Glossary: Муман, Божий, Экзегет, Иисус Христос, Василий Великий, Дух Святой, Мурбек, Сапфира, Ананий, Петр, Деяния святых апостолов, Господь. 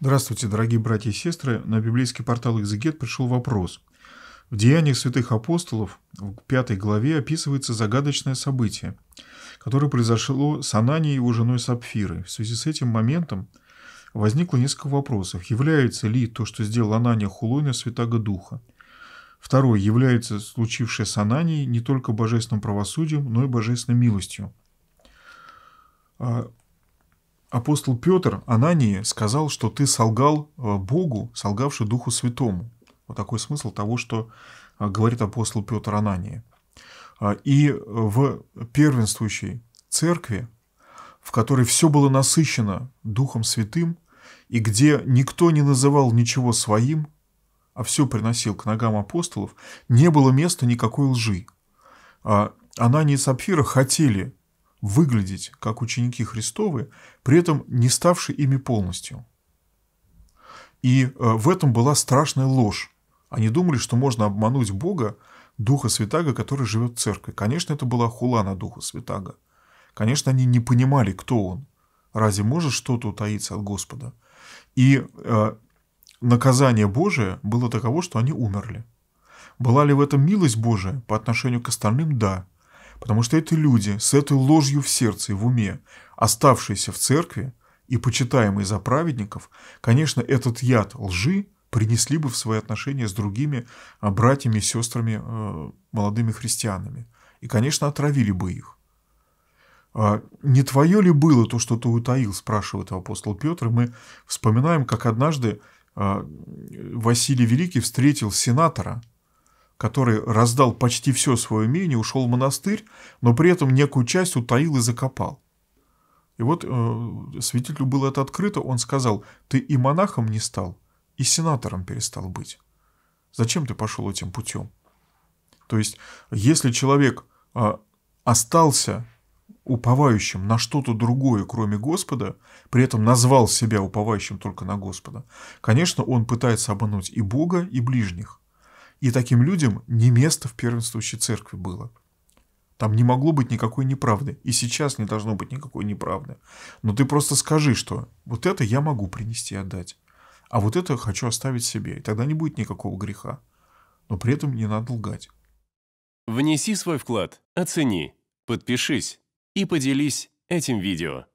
Здравствуйте, дорогие братья и сестры. На библейский портал «Экзегет» пришел вопрос. В «Деяниях святых апостолов» в 5 главе описывается загадочное событие, которое произошло с Ананией и его женой Сапфирой. В связи с этим моментом возникло несколько вопросов. Является ли то, что сделал Ананий, хулойной Святаго Духа? Второе. Является случившее с Ананией не только божественным правосудием, но и божественной милостью? Апостол Петр Анании сказал, что ты солгал Богу, солгавший Духу Святому. Вот такой смысл того, что говорит апостол Петр Анании. И в первенствующей церкви, в которой все было насыщено Духом Святым, и где никто не называл ничего своим, а все приносил к ногам апостолов, не было места никакой лжи. Ананий и Сапфира хотели выглядеть как ученики Христовы, при этом не ставшие ими полностью. И в этом была страшная ложь. Они думали, что можно обмануть Бога, Духа Святаго, который живет в церкви. Конечно, это была хула на Духа Святаго. Конечно, они не понимали, кто он. Разве может что-то утаиться от Господа? И наказание Божие было таково, что они умерли. Была ли в этом милость Божия по отношению к остальным? Да. Потому что это люди с этой ложью в сердце и в уме, оставшиеся в церкви и почитаемые за праведников, конечно, этот яд лжи принесли бы в свои отношения с другими братьями и сестрами, молодыми христианами. И, конечно, отравили бы их. «Не твое ли было то, что ты утаил?» – спрашивает апостол Петр. И мы вспоминаем, как однажды Василий Великий встретил сенатора, который раздал почти все свое имение, ушел в монастырь, но при этом некую часть утаил и закопал. И вот святителю было это открыто, он сказал: «Ты и монахом не стал, и сенатором перестал быть. Зачем ты пошел этим путем?» То есть, если человек остался уповающим на что-то другое, кроме Господа, при этом назвал себя уповающим только на Господа, конечно, он пытается обмануть и Бога, и ближних. И таким людям не место в первенствующей церкви было. Там не могло быть никакой неправды. И сейчас не должно быть никакой неправды. Но ты просто скажи, что вот это я могу принести и отдать, а вот это хочу оставить себе. И тогда не будет никакого греха. Но при этом не надо лгать. Внеси свой вклад, оцени, подпишись и поделись этим видео.